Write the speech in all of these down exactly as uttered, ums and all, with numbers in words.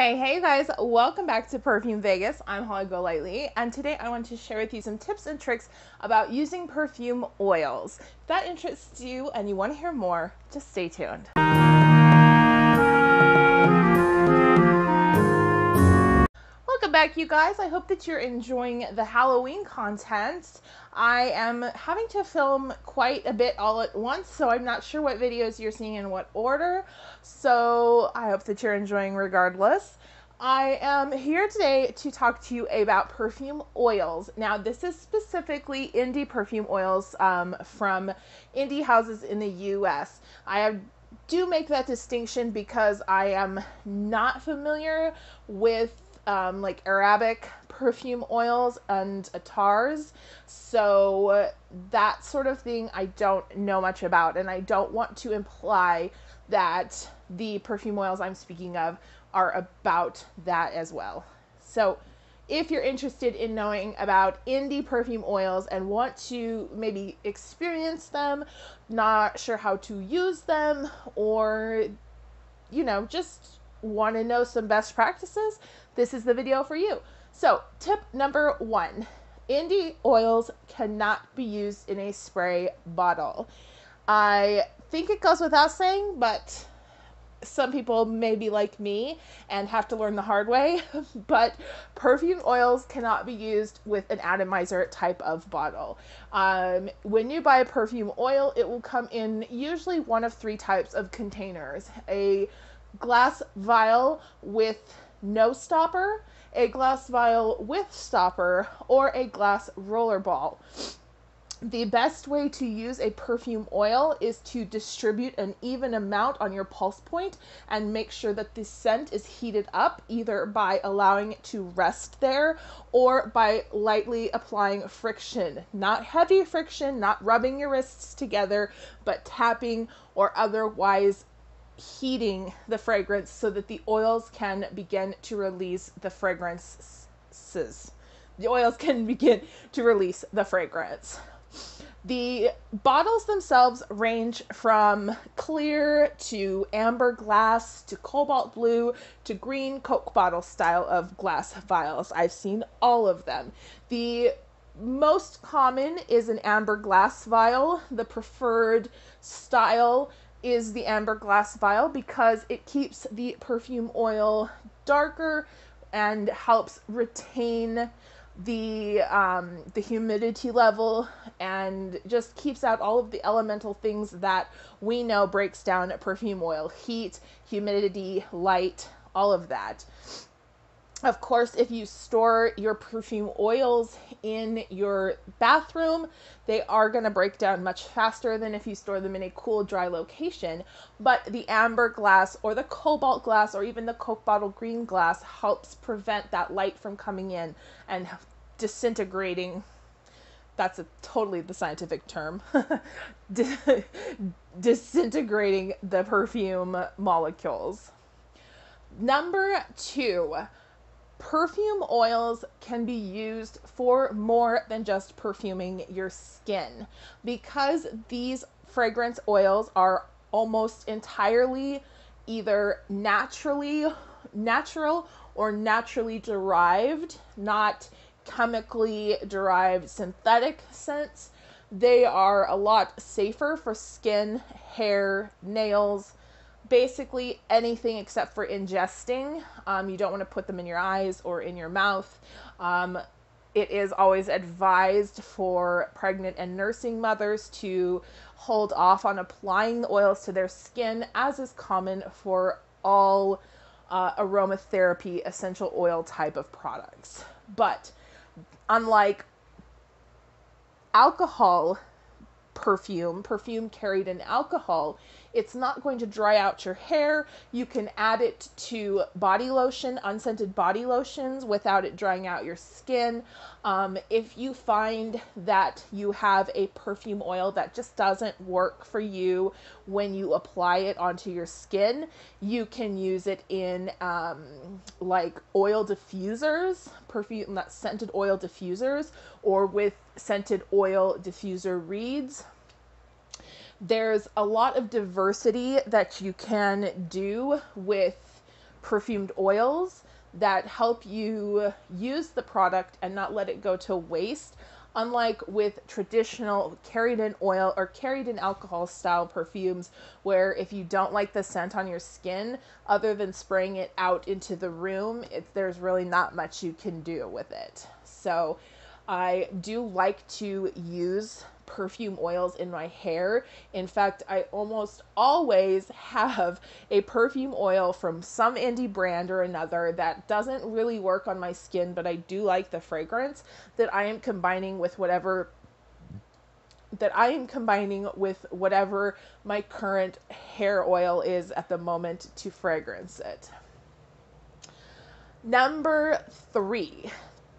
Hey, hey guys, welcome back to Perfume Vegas. I'm Holly Golightly, and today I want to share with you some tips and tricks about using perfume oils. If that interests you and you want to hear more, just stay tuned. Welcome back, you guys. I hope that you're enjoying the Halloween content. I am having to film quite a bit all at once, so I'm not sure what videos you're seeing in what order, so I hope that you're enjoying regardless. I am here today to talk to you about perfume oils. Now, this is specifically indie perfume oils um, from indie houses in the U S I have do make that distinction because I am not familiar with Um, like Arabic perfume oils and attars, so that sort of thing I don't know much about, and I don't want to imply that the perfume oils I'm speaking of are about that as well. So if you're interested in knowing about indie perfume oils and want to maybe experience them, not sure how to use them, or you know, just want to know some best practices, this is the video for you. So tip number one, indie oils cannot be used in a spray bottle. I think it goes without saying, but some people may be like me and have to learn the hard way, but perfume oils cannot be used with an atomizer type of bottle. Um, when you buy perfume oil, it will come in usually one of three types of containers: a glass vial with no stopper, a glass vial with stopper, or a glass roller ball. The best way to use a perfume oil is to distribute an even amount on your pulse point and make sure that the scent is heated up, either by allowing it to rest there or by lightly applying friction. Not heavy friction, not rubbing your wrists together, but tapping or otherwise heating the fragrance so that the oils can begin to release the fragrances. The oils can begin to release the fragrance. The bottles themselves range from clear to amber glass to cobalt blue to green Coke bottle style of glass vials. I've seen all of them. The most common is an amber glass vial. The preferred style is the amber glass vial because it keeps the perfume oil darker and helps retain the um, the humidity level and just keeps out all of the elemental things that we know breaks down perfume oil: heat, humidity, light, all of that. Of course, if you store your perfume oils in your bathroom, they are going to break down much faster than if you store them in a cool, dry location. But the amber glass or the cobalt glass or even the Coke bottle green glass helps prevent that light from coming in and disintegrating. That's a totally the scientific term. Disintegrating the perfume molecules. Number two, perfume oils can be used for more than just perfuming your skin, because these fragrance oils are almost entirely either naturally natural or naturally derived, not chemically derived synthetic scents. They are a lot safer for skin, hair, nails, basically anything except for ingesting. Um, you don't want to put them in your eyes or in your mouth. Um, it is always advised for pregnant and nursing mothers to hold off on applying the oils to their skin, as is common for all uh, aromatherapy essential oil type of products. But unlike alcohol perfume, perfume carried in alcohol, it's not going to dry out your hair. You can add it to body lotion, unscented body lotions, without it drying out your skin. Um, if you find that you have a perfume oil that just doesn't work for you when you apply it onto your skin, you can use it in um, like oil diffusers, perfume, not scented oil diffusers, or with scented oil diffuser reeds. There's a lot of diversity that you can do with perfumed oils that help you use the product and not let it go to waste, unlike with traditional carried in oil or carried in alcohol style perfumes, where if you don't like the scent on your skin, other than spraying it out into the room, it, there's really not much you can do with it. So I do like to use perfume oils in my hair. In fact, I almost always have a perfume oil from some indie brand or another that doesn't really work on my skin, but I do like the fragrance that I am combining with whatever that I am combining with whatever my current hair oil is at the moment to fragrance it. Number three,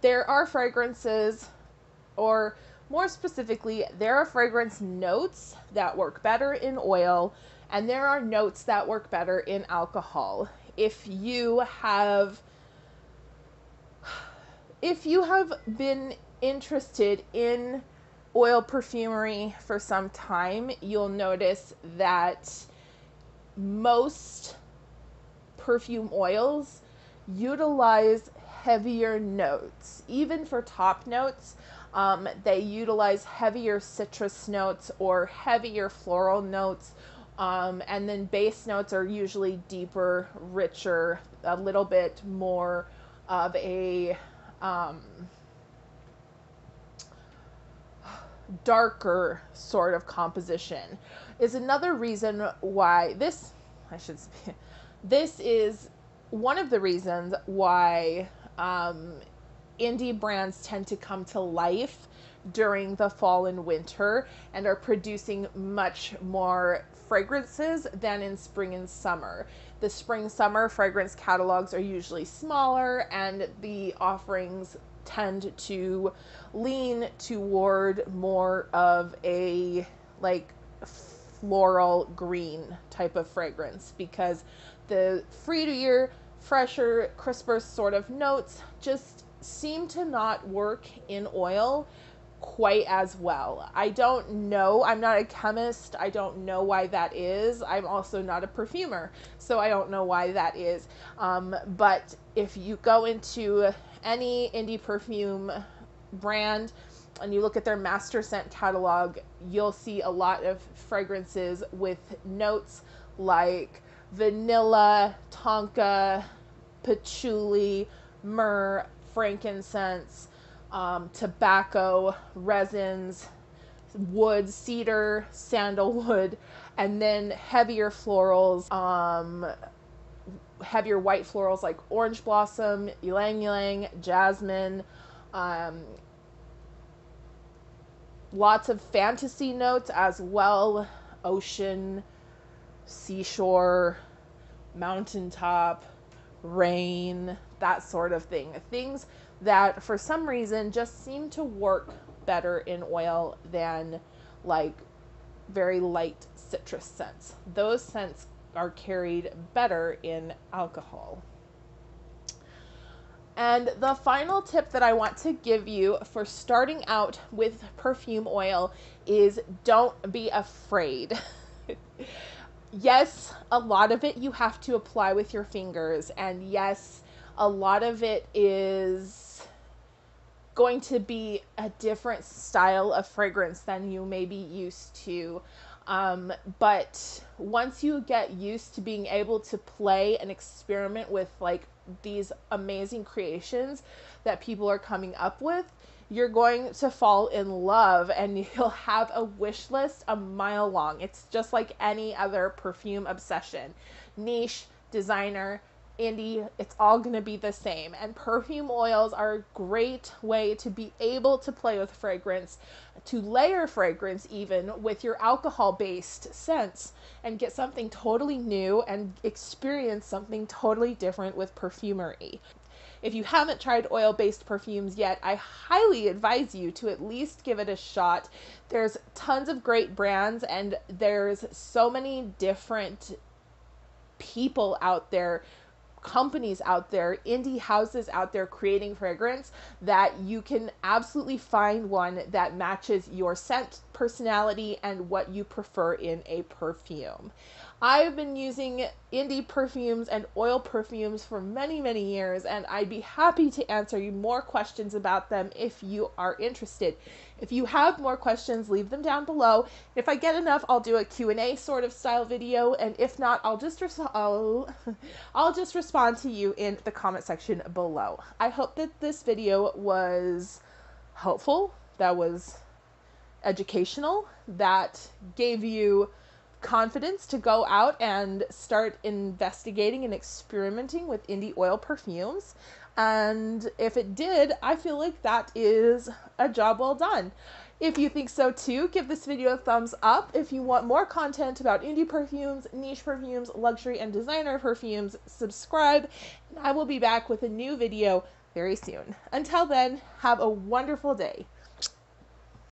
there are fragrances, or more specifically, there are fragrance notes that work better in oil, and there are notes that work better in alcohol. If you have, if you have been interested in oil perfumery for some time, you'll notice that most perfume oils utilize heavier notes. Even for top notes, Um, they utilize heavier citrus notes or heavier floral notes, um, and then base notes are usually deeper, richer, a little bit more of a um, darker sort of composition. Is another reason why this, I should say, this is one of the reasons why um, indie brands tend to come to life during the fall and winter and are producing much more fragrances than in spring and summer. The spring summer fragrance catalogs are usually smaller, and the offerings tend to lean toward more of a like floral green type of fragrance, because the fruitier, fresher, crisper sort of notes just seem to not work in oil quite as well. I don't know. I'm not a chemist. I don't know why that is. I'm also not a perfumer, so I don't know why that is. Um, but if you go into any indie perfume brand and you look at their master scent catalog, you'll see a lot of fragrances with notes like vanilla, tonka, patchouli, myrrh, frankincense, um, tobacco, resins, wood, cedar, sandalwood, and then heavier florals, um, heavier white florals like orange blossom, ylang ylang, jasmine, um, lots of fantasy notes as well, ocean, seashore, mountaintop, rain, that sort of thing. Things that for some reason just seem to work better in oil than like very light citrus scents. Those scents are carried better in alcohol. And the final tip that I want to give you for starting out with perfume oil is don't be afraid. Yes, a lot of it you have to apply with your fingers, and yes, a lot of it is going to be a different style of fragrance than you may be used to. Um, but once you get used to being able to play and experiment with like these amazing creations that people are coming up with, you're going to fall in love and you'll have a wish list a mile long. It's just like any other perfume obsession. Niche, designer, indie, it's all going to be the same. And perfume oils are a great way to be able to play with fragrance, to layer fragrance even with your alcohol-based scents, and get something totally new and experience something totally different with perfumery. If you haven't tried oil-based perfumes yet, I highly advise you to at least give it a shot. There's tons of great brands, and there's so many different people out there, companies out there, indie houses out there creating fragrance, that you can absolutely find one that matches your scent personality and what you prefer in a perfume. I've been using indie perfumes and oil perfumes for many, many years, and I'd be happy to answer you more questions about them if you are interested. If you have more questions, leave them down below. If I get enough, I'll do a Q and A sort of style video, and if not, I'll just res- I'll, I'll just respond to you in the comment section below. I hope that this video was helpful, that was educational, that gave you confidence to go out and start investigating and experimenting with indie oil perfumes. And if it did, I feel like that is a job well done. If you think so too, give this video a thumbs up. If you want more content about indie perfumes, niche perfumes, luxury and designer perfumes, subscribe, and I will be back with a new video very soon. Until then, have a wonderful day.